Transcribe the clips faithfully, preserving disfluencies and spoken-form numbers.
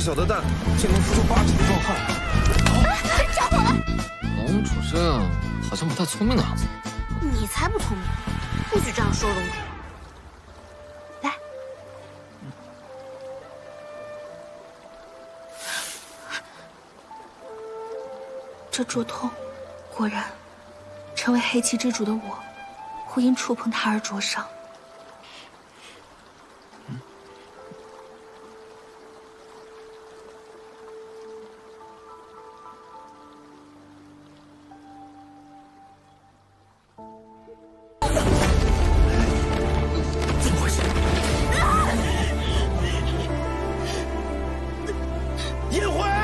不小的蛋竟能孵出八只的壮汉。啊！着火了！老翁主人好像不太聪明的样子。你才不聪明，不许这样说龙主。 这灼痛，果然，成为黑气之主的我，会因触碰它而灼伤。嗯、怎么回事？叶辉、啊。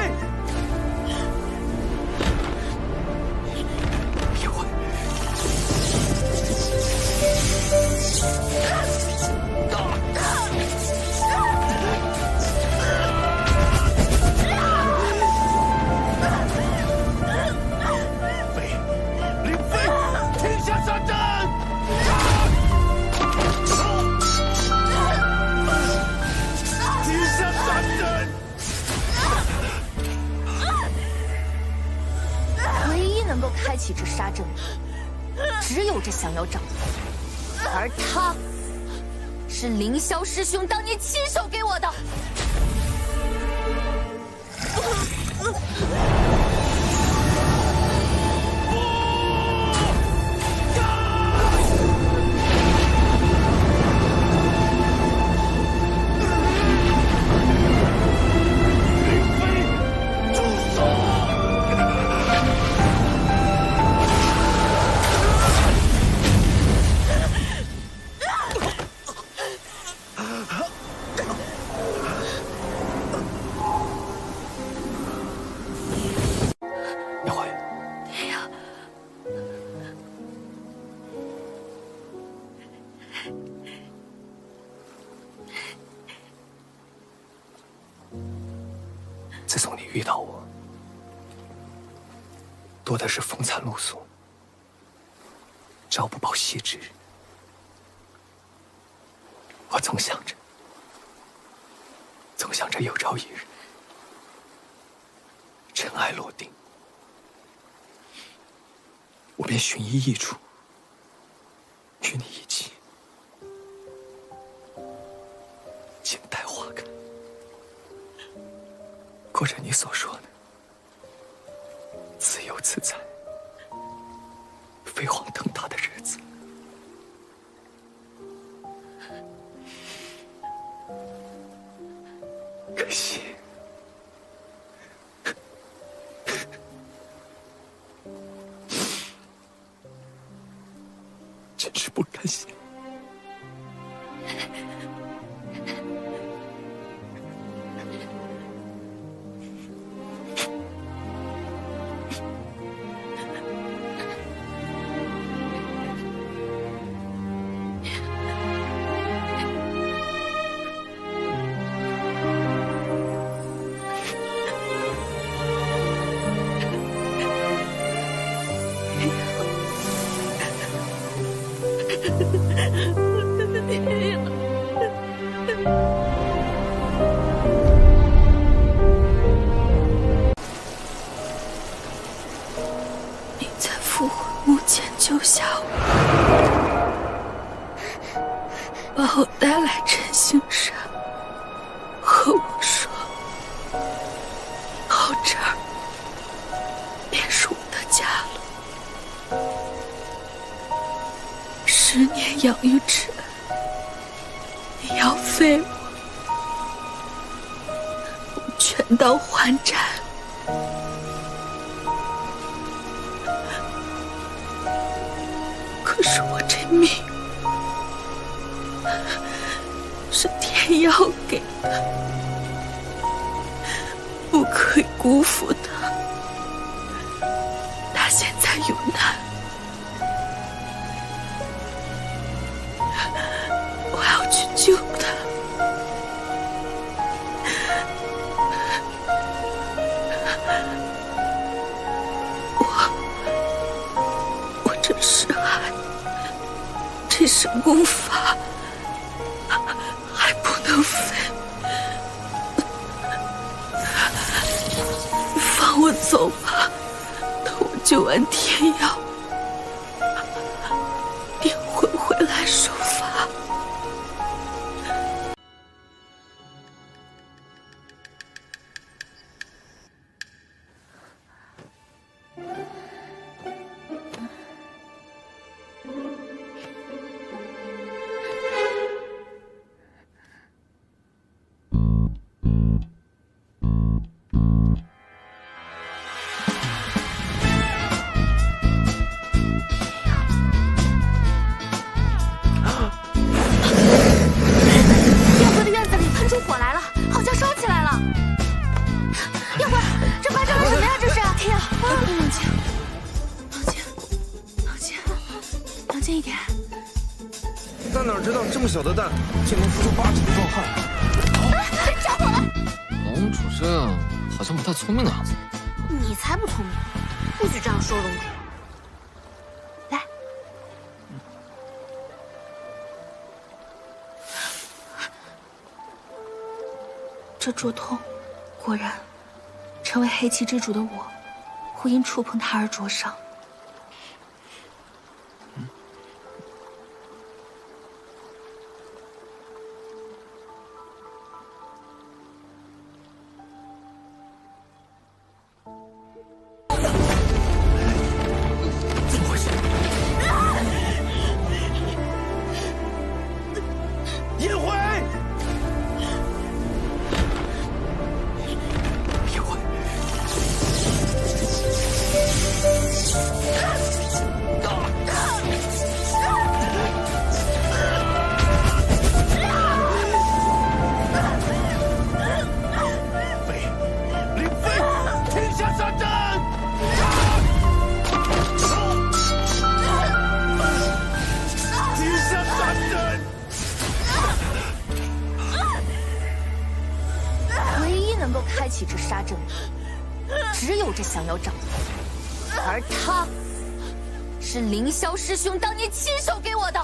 开启这杀阵，只有这降妖掌，而他是凌霄师兄当年亲手给我的。自从你遇到我，多的是风餐露宿，朝不保夕之。我总想着，总想着有朝一日，尘埃落定，我便寻一异处，与你一起。 过着你所说的自由自在、飞黄腾达的日子。可惜，真是不甘心。 你在复活墓前救下我，把我带来晨星山，和我说，到这儿便是我的家了。十年养育之恩。 你要废我，我全当还债。可是我这命是天要给的，不可以辜负他。他现在有难。 救他！我我这是还这身功法还不能废，走吧，等我救完天妖，便会回来受罚。小的蛋竟能孵出八尺的壮汉！啊！着火了！盟主这好像不太聪明的样子。你才不聪明，不许这样说盟主。来，这灼痛，果然，成为黑气之主的我，会因触碰它而灼伤。 凌霄师兄当年亲手给我的。